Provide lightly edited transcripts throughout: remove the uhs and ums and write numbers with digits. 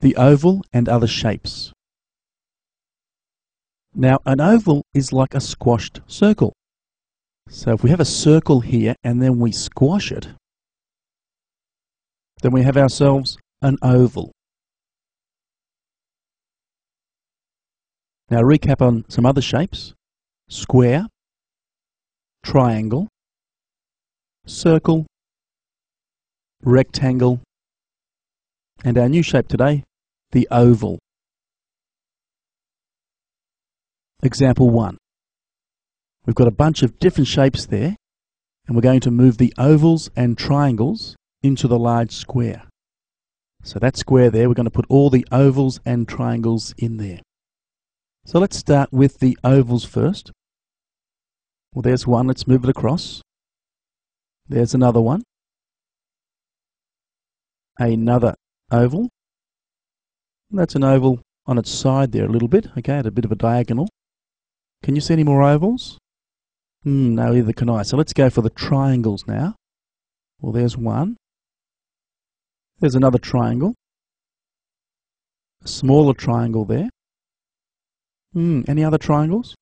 the oval and other shapes. Now an oval is like a squashed circle. So if we have a circle here and then we squash it, then we have ourselves an oval. Now recap on some other shapes: square, triangle, circle, rectangle, and our new shape today, the oval. Example 1. We've got a bunch of different shapes there, and we're going to move the ovals and triangles into the large square. So that square there, we're going to put all the ovals and triangles in there. So let's start with the ovals first. Well, there's one. Let's move it across. There's another one. Another oval. That's an oval on its side there a little bit, okay, at a bit of a diagonal. Can you see any more ovals? No, either can I. So let's go for the triangles now. Well, there's one. There's another triangle. A smaller triangle there. Any other triangles?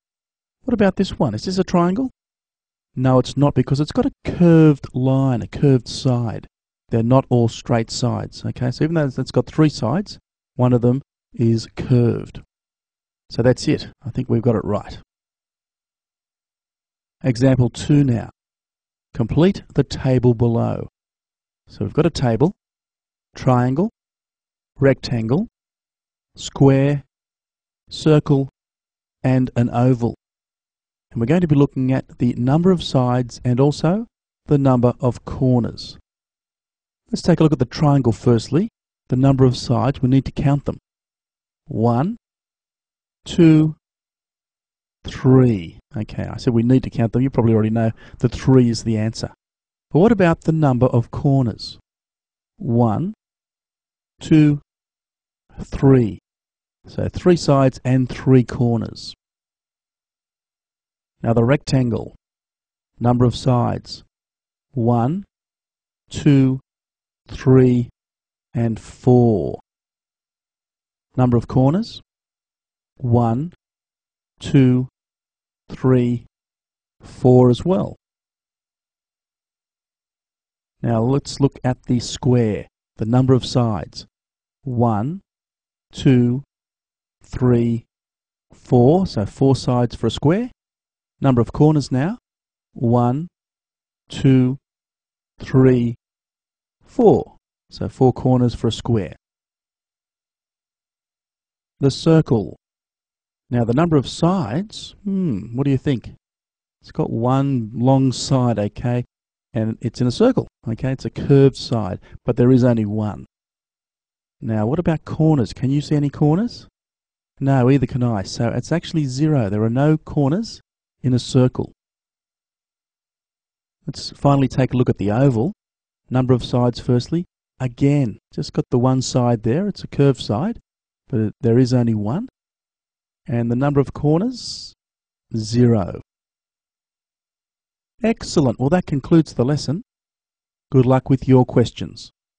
What about this one? Is this a triangle? No, it's not, because it's got a curved line, a curved side. They're not all straight sides, okay? So even though it's got three sides, one of them is curved. So that's it. I think we've got it right. Example 2 now. Complete the table below. So we've got a table, triangle, rectangle, square, circle, and an oval. And we're going to be looking at the number of sides and also the number of corners. Let's take a look at the triangle firstly. The number of sides, we need to count them. 1, 2, 3. Okay, I said we need to count them. You probably already know that 3 is the answer. But what about the number of corners? 1, 2, 3. So 3 sides and 3 corners. Now the rectangle, number of sides, 1, 2, 3, and 4. Number of corners, 1, 2, 3, 4 as well. Now let's look at the square, the number of sides, 1, 2, 3, 4, so 4 sides for a square. Number of corners now, 1, 2, 3, 4, so 4 corners for a square. The circle, now the number of sides, what do you think? It's got one long side, okay, and it's in a circle, okay, it's a curved side, but there is only one. Now what about corners? Can you see any corners? No, either can I, so it's actually 0, there are no corners in a circle. Let's finally take a look at the oval. Number of sides firstly. Again, just got the one side there. It's a curved side, but there is only one. And the number of corners, 0. Excellent. Well, that concludes the lesson. Good luck with your questions.